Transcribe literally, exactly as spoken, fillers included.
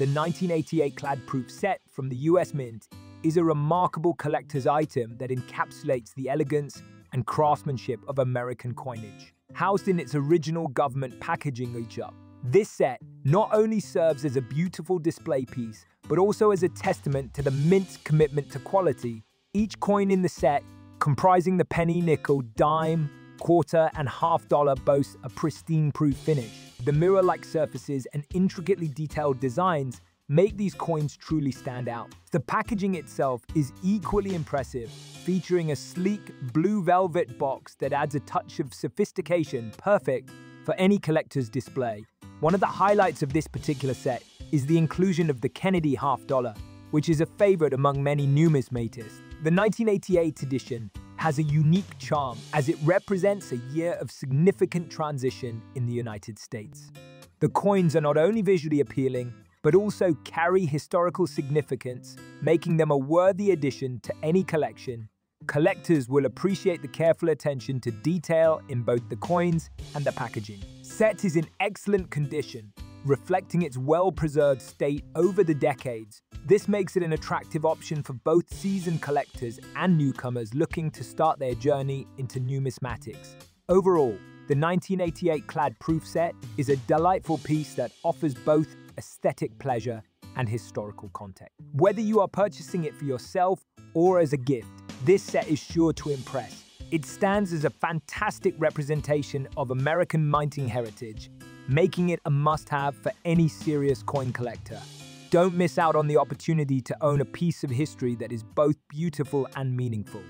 The nineteen eighty-eight clad-proof set from the U S Mint is a remarkable collector's item that encapsulates the elegance and craftsmanship of American coinage. Housed in its original government packaging each-up, this set not only serves as a beautiful display piece, but also as a testament to the Mint's commitment to quality. Each coin in the set, comprising the penny, nickel, dime, quarter, and half dollar, boasts a pristine-proof finish. The mirror-like surfaces and intricately detailed designs make these coins truly stand out. The packaging itself is equally impressive, featuring a sleek blue velvet box that adds a touch of sophistication, perfect for any collector's display. One of the highlights of this particular set is the inclusion of the Kennedy half dollar, which is a favorite among many numismatists. The nineteen eighty-eight edition has a unique charm as it represents a year of significant transition in the United States. The coins are not only visually appealing, but also carry historical significance, making them a worthy addition to any collection. Collectors will appreciate the careful attention to detail in both the coins and the packaging. The set is in excellent condition, reflecting its well-preserved state over the decades. This makes it an attractive option for both seasoned collectors and newcomers looking to start their journey into numismatics. Overall, the nineteen eighty-eight Clad Proof set is a delightful piece that offers both aesthetic pleasure and historical context. Whether you are purchasing it for yourself or as a gift, this set is sure to impress. It stands as a fantastic representation of American minting heritage, making it a must-have for any serious coin collector. Don't miss out on the opportunity to own a piece of history that is both beautiful and meaningful.